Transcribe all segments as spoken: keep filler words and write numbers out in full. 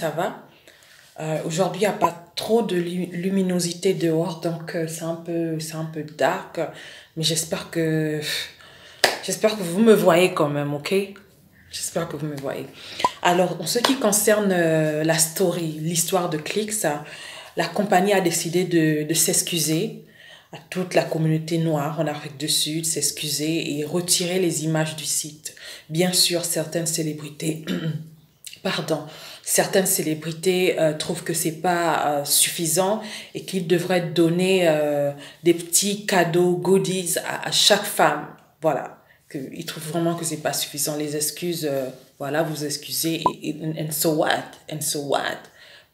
ça va. Euh, Aujourd'hui, il n'y a pas trop de luminosité dehors, donc euh, c'est un peu, c'est un peu dark. Mais j'espère que, j'espère que vous me voyez quand même, ok? J'espère que vous me voyez. Alors, en ce qui concerne euh, la story, l'histoire de Clix, la compagnie a décidé de, de s'excuser à toute la communauté noire en Afrique du Sud, s'excuser et retirer les images du site. Bien sûr, certaines célébrités, pardon, certaines célébrités euh, trouvent que c'est pas euh, suffisant et qu'ils devraient donner euh, des petits cadeaux, goodies à, à chaque femme. Voilà. Qu'ils trouvent vraiment que c'est pas suffisant. Les excuses, euh, voilà, vous excusez, et, et, and so what, and so what.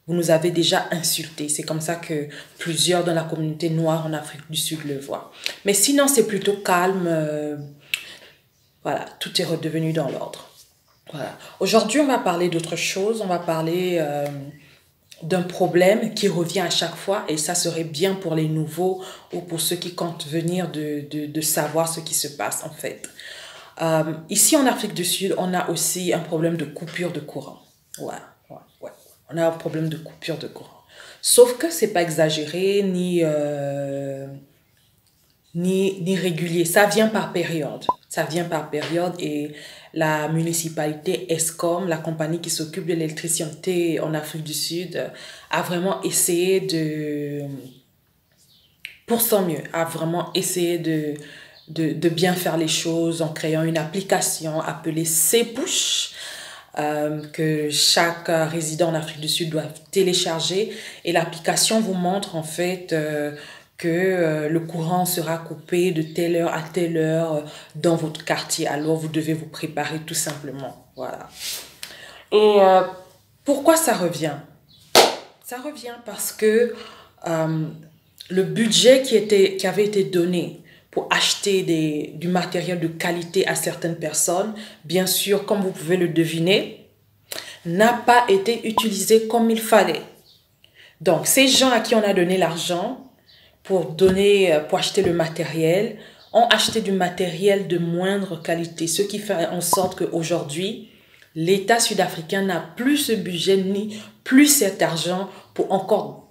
Vous nous avez déjà insultés. C'est comme ça que plusieurs dans la communauté noire en Afrique du Sud le voient. Mais sinon, c'est plutôt calme. Euh, voilà, tout est redevenu dans l'ordre. Voilà. Aujourd'hui, on va parler d'autre chose. On va parler euh, d'un problème qui revient à chaque fois. Et ça serait bien pour les nouveaux ou pour ceux qui comptent venir de, de, de savoir ce qui se passe en fait. Euh, ici, en Afrique du Sud, on a aussi un problème de coupure de courant. Voilà. Ouais, ouais, ouais. On a un problème de coupure de courant. Sauf que c'est pas exagéré ni, euh, ni, ni régulier. Ça vient par période. Ça vient par période et la municipalité Eskom, la compagnie qui s'occupe de l'électricité en Afrique du Sud, a vraiment essayé de... Pour son mieux, a vraiment essayé de, de, de bien faire les choses en créant une application appelée SePush. Euh, que chaque résident en Afrique du Sud doit télécharger et l'application vous montre en fait euh, que euh, le courant sera coupé de telle heure à telle heure euh, dans votre quartier. Alors vous devez vous préparer tout simplement. Voilà. Et euh, pourquoi ça revient? Ça revient parce que euh, le budget qui, était, qui avait été donné pour acheter des, du matériel de qualité à certaines personnes, bien sûr, comme vous pouvez le deviner, n'a pas été utilisé comme il fallait. Donc, ces gens à qui on a donné l'argent pour donner, pour acheter le matériel, ont acheté du matériel de moindre qualité, ce qui fait en sorte qu'aujourd'hui, l'État sud-africain n'a plus ce budget ni plus cet argent pour encore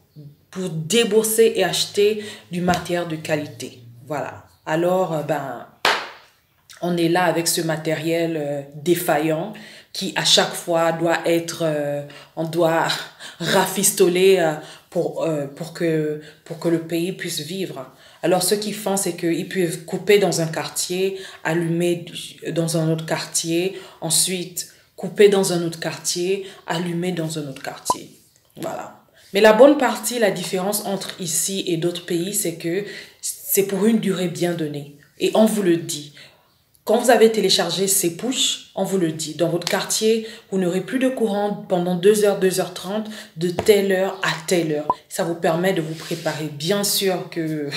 pour débourser et acheter du matériel de qualité. Voilà. Alors, ben, on est là avec ce matériel euh, défaillant qui, à chaque fois, doit être, euh, on doit rafistoler euh, pour, euh, pour, que, pour que le pays puisse vivre. Alors, ce qu'ils font, c'est qu'ils peuvent couper dans un quartier, allumer dans un autre quartier, ensuite couper dans un autre quartier, allumer dans un autre quartier. Voilà. Mais la bonne partie, la différence entre ici et d'autres pays, c'est que c'est pour une durée bien donnée. Et on vous le dit. Quand vous avez téléchargé SePush, on vous le dit. Dans votre quartier, vous n'aurez plus de courant pendant deux heures, deux heures trente, de telle heure à telle heure. Ça vous permet de vous préparer. Bien sûr que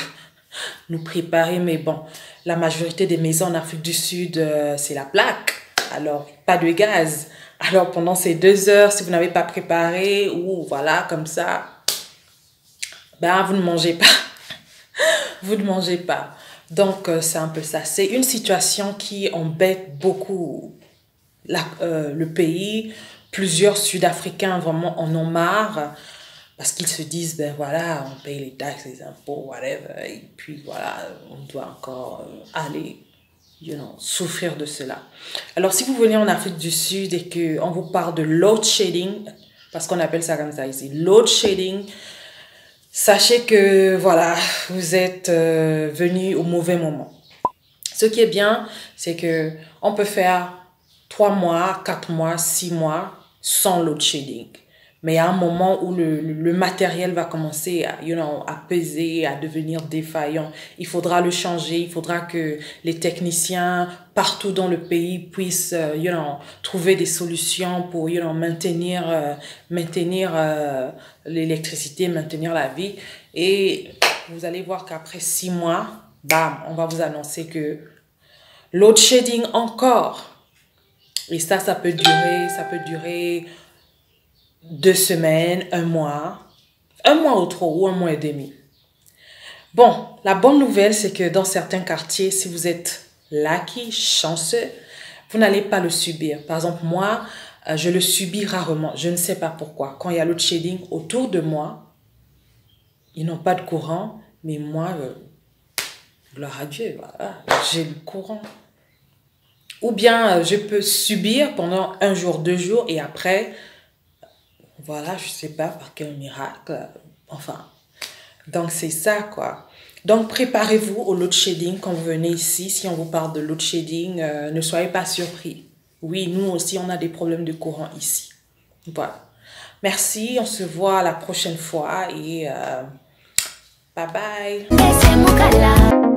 nous préparer, mais bon, la majorité des maisons en Afrique du Sud, c'est la plaque. Alors, pas de gaz. Alors, pendant ces deux heures, si vous n'avez pas préparé, ou voilà, comme ça, ben, vous ne mangez pas. Vous ne mangez pas. Donc, c'est un peu ça. C'est une situation qui embête beaucoup la, euh, le pays. Plusieurs Sud-Africains, vraiment, en ont marre. Parce qu'ils se disent, ben voilà, on paye les taxes, les impôts, whatever. Et puis, voilà, on doit encore euh, aller... You know, souffrir de cela. Alors, si vous venez en Afrique du Sud et qu'on vous parle de loadshedding, parce qu'on appelle ça comme ça ici, loadshedding, sachez que, voilà, vous êtes euh, venu au mauvais moment. Ce qui est bien, c'est que on peut faire trois mois, quatre mois, six mois sans loadshedding. Mais il y a un moment où le, le matériel va commencer à, you know, à peser, à devenir défaillant. Il faudra le changer, il faudra que les techniciens partout dans le pays puissent you know, trouver des solutions pour you know, maintenir, euh, maintenir euh, l'électricité, maintenir la vie. Et vous allez voir qu'après six mois, bam, on va vous annoncer que load shedding encore. Et ça, ça peut durer, ça peut durer... deux semaines, un mois, un mois ou trop, ou un mois et demi. Bon, la bonne nouvelle, c'est que dans certains quartiers, si vous êtes lucky, chanceux, vous n'allez pas le subir. Par exemple, moi, euh, je le subis rarement. Je ne sais pas pourquoi. Quand il y a loadshedding autour de moi, ils n'ont pas de courant, mais moi, euh, gloire à Dieu, voilà, j'ai le courant. Ou bien euh, je peux subir pendant un jour, deux jours, et après, voilà, je ne sais pas par quel miracle, euh, enfin. Donc c'est ça quoi. Donc préparez-vous au loadshedding quand vous venez ici. Si on vous parle de loadshedding, euh, ne soyez pas surpris. Oui, nous aussi on a des problèmes de courant ici. Voilà. Merci, on se voit la prochaine fois et euh, bye bye.